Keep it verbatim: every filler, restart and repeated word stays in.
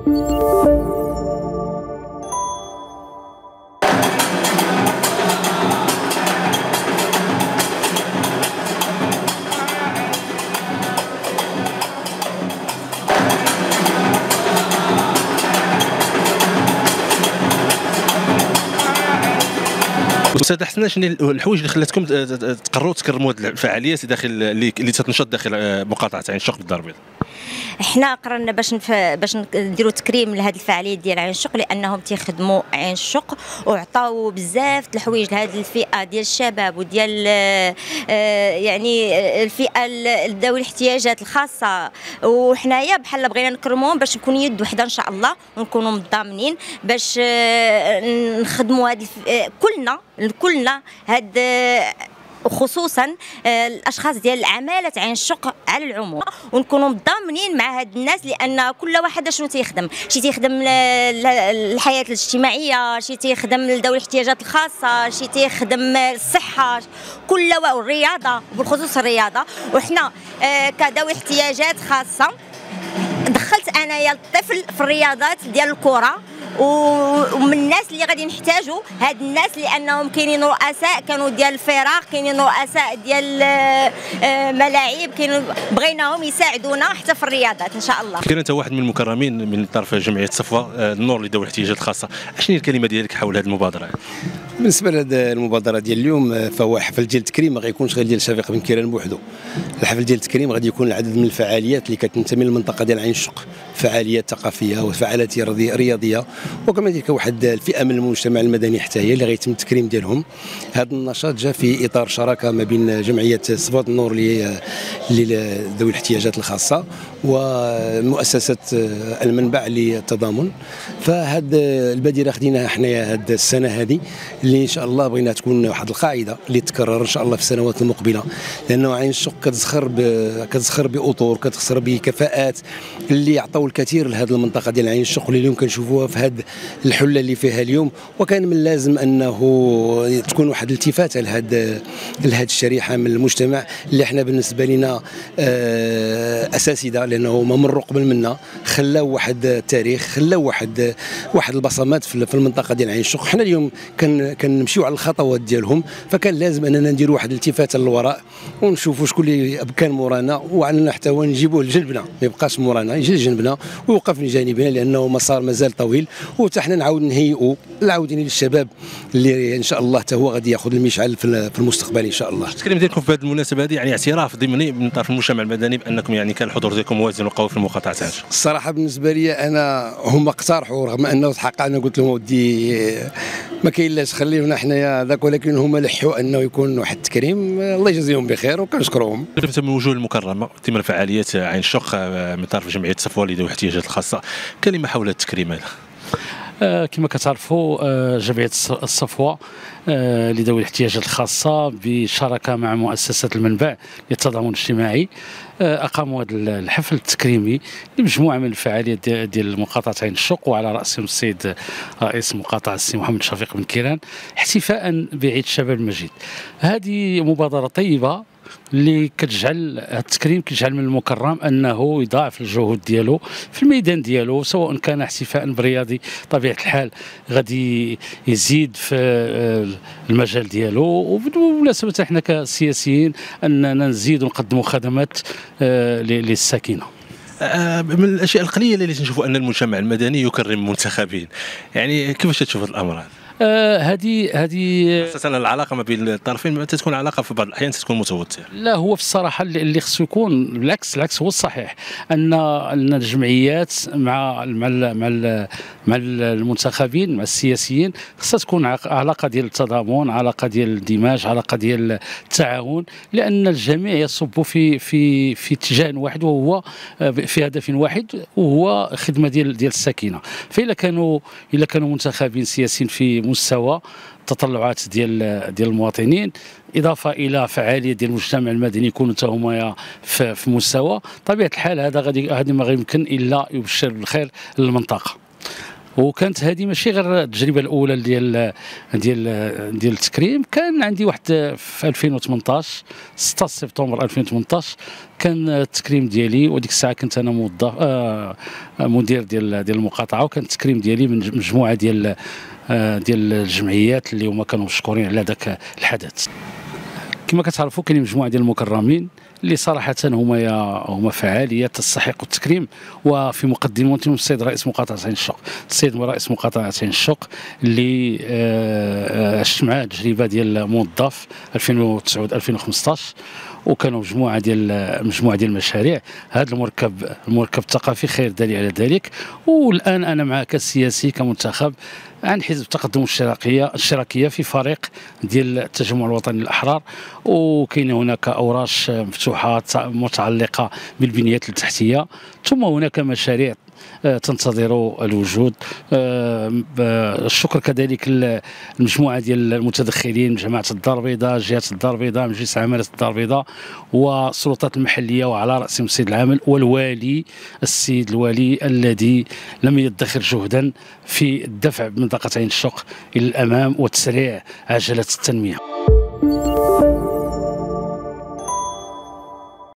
استاذ حسن، شنو الحوايج اللي خلاتكم تقرروا تكرموا هذه الفعاليات داخل اللي اللي تتنشط داخل مقاطعه عين الشق بالدار البيضاء؟ حنا قررنا باش نف... باش نديروا تكريم لهذه الفعاليه ديال عين الشق لانهم تيخدموا عين الشق وعطاو بزاف د الحوايج لهذه الفئه ديال الشباب وديال يعني الفئه ذوي الاحتياجات الخاصه، وحنايا بحال بغينا نكرموهم باش نكونوا يد وحده ان شاء الله ونكونوا متضامنين باش نخدموا هذه كلنا كلنا هاد وخصوصا الاشخاص ديال عماله عين الشق على العموم، ونكونوا متضامنين مع هاد الناس لان كل واحد شنو تيخدم، شي تيخدم الحياه الاجتماعيه، شي تيخدم لذوي الاحتياجات الخاصه، شي تيخدم الصحه، كل والرياضه بالخصوص الرياضه، وحنا كذوي احتياجات خاصه دخلت انايا الطفل في الرياضات ديال الكره ومن الناس اللي غادي نحتاجوا هاد الناس لانهم كاينين رؤساء كانوا ديال الفراغ، كاينين رؤساء ديال ملاعب، كاين بغيناهم يساعدونا حتى في الرياضات ان شاء الله. كنت واحد من المكرمين من طرف جمعيه صفوة النور لذوي الاحتياجات الخاصه، شنو الكلمه ديالك حول هذه المبادره؟ بالنسبه لهذه المبادره ديال اليوم فهو حفل ديال التكريم، ما غيكونش غير ديال شفيق بنكيران بوحدو، الحفل ديال التكريم غادي يكون العدد من الفعاليات اللي كتنتمي للمنطقه ديال عين الشق، فعاليات ثقافيه وفعاليات رياضيه وكما ديك واحد الفئه من المجتمع المدني حتى هي اللي غيتم التكريم ديالهم. هذا النشاط جاء في اطار شراكه ما بين جمعيه صفوة النور لذوي الاحتياجات الخاصه ومؤسسه المنبع للتضامن، فهاد البادره خديناها حنايا هاد السنه هذه اللي ان شاء الله بغينا تكون واحد القاعده اللي تكرر ان شاء الله في السنوات المقبله، لانه عين الشق كتزخر كتزخر باطور، كتزخر بكفاءات اللي عطاو الكثير لهذه المنطقه ديال عين الشق واللي اليوم كنشوفوها في هذه الحله اللي فيها اليوم، وكان من لازم انه تكون واحد الالتفاته لهذا لهذه الشريحه من المجتمع اللي احنا بالنسبه لنا اساسيده، لانه ما مر قبل منا خلاو واحد التاريخ، خلاو واحد واحد البصمات في المنطقه ديال عين الشق. حنا اليوم كن كنمشيو على الخطوات ديالهم، فكان لازم اننا نديروا واحد الالتفاته للوراء ونشوفوا شكون اللي كان مورانا وعندنا حتى هو نجيبوه لجنبنا، ما يبقاش مورانا يجي لجنبنا ويوقف لجانبنا لانه مسار مازال طويل، وحتى حنا نعاود نهيئوا العاودين للشباب اللي ان شاء الله حتى هو غادي ياخذ المشعل في المستقبل ان شاء الله. التكريم ديالكم في هذه المناسبه هذه يعني اعتراف ضمني من طرف المجتمع المدني بانكم يعني كان الحضور ديالكم موازن وقوي في المقاطعه؟ الصراحه بالنسبه لي انا هما اقترحوا رغم انه الحق انا قلت لهم ودي ما كاين لاش خليونا حنايا هذاك، ولكن هما لحوا انه يكون واحد التكريم، الله يجازيهم بخير وكنشكرهم. كنت من الوجوه المكرمه ثمن فعاليات عين الشق من طرف جمعيه صفوة لذوي الاحتياجات الخاصه، كلمه حول التكريم هذا. كما كتعرفوا جمعية الصفوة لذوي الاحتياجات الخاصة بشراكة مع مؤسسة المنبع للتضامن الاجتماعي أقاموا هذا الحفل التكريمي لمجموعة من الفعاليات ديال مقاطعة عين الشق، وعلى رأسهم السيد رئيس مقاطعة السي محمد شفيق بنكيران احتفاء بعيد الشباب المجيد. هذه مبادرة طيبة اللي كتجعل التكريم كيجعل من المكرم انه يضاعف الجهود ديالو في الميدان ديالو، سواء كان احتفاء برياضي طبيعه الحال غادي يزيد في المجال ديالو، وبالمناسبه حنا كسياسيين اننا نزيد ونقدموا خدمات للساكنه. من الاشياء القليله اللي تنشوفوا ان المجتمع المدني يكرم منتخبين، يعني كيفاش تشوف هذا الامر؟ هذه آه هذه خاصة العلاقة ما بين الطرفين تتكون علاقة في بعض الأحيان تتكون متوترة. لا هو في الصراحة اللي خصو يكون بالعكس، العكس هو الصحيح، أن أن الجمعيات مع مع مع مع المنتخبين مع السياسيين خصها تكون علاقة ديال التضامن، علاقة ديال الاندماج، علاقة ديال التعاون، لأن الجميع يصب في في في اتجاه واحد وهو في هدف واحد وهو خدمة ديال ديال الساكنة. فإلا كانوا إلا كانوا منتخبين سياسيين في مستوى التطلعات ديال ديال المواطنين اضافه الى فعاليه ديال المجتمع المدني يكونوا حتى هما في, في مستوى، طبيعه الحال هذا غادي هذا ما غيمكن الا يبشر بالخير للمنطقه. وكانت هذه ماشي غير التجربه الاولى ديال ديال ديال التكريم. كان عندي واحد في ألفين وثمنطاش ستة سبتمبر ألفين وثمنطاش كان التكريم ديالي، وديك الساعه كنت انا موظف آه مدير ديال ديال المقاطعه، وكان التكريم ديالي من مجموعه ديال آه ديال الجمعيات اللي هما كانوا مشكورين على ذاك الحدث. كما كتعرفوا كاين مجموعه ديال المكرمين اللي صراحه هما هما فعاليه تستحق التكريم، وفي مقدمتهم السيد رئيس مقاطعه عين الشق، السيد رئيس مقاطعه عين الشق اللي عشت معاه تجربه ديال موظف ألفين وتسعة ألفين وخمسطاش، وكانوا مجموعه ديال مجموعه ديال المشاريع. هذا المركب المركب الثقافي خير دليل على ذلك. والان انا معك كسياسي كمنتخب عن حزب التقدم الاشتراكيه الاشتراكيه في فريق ديال التجمع الوطني للأحرار، وكاين هناك اوراش مفتوحه متعلقه بالبنيات التحتيه، ثم هناك مشاريع تنتظر الوجود. الشكر كذلك المجموعه ديال المتدخلين، جماعه الدار البيضاء، جهه الدار البيضاء، مجلس عمالة الدار البيضاء، والسلطات المحليه وعلى راسهم السيد العامل والوالي السيد الوالي الذي لم يدخر جهدا في الدفع بمنطقه عين الشق الى الامام وتسريع عجله التنميه.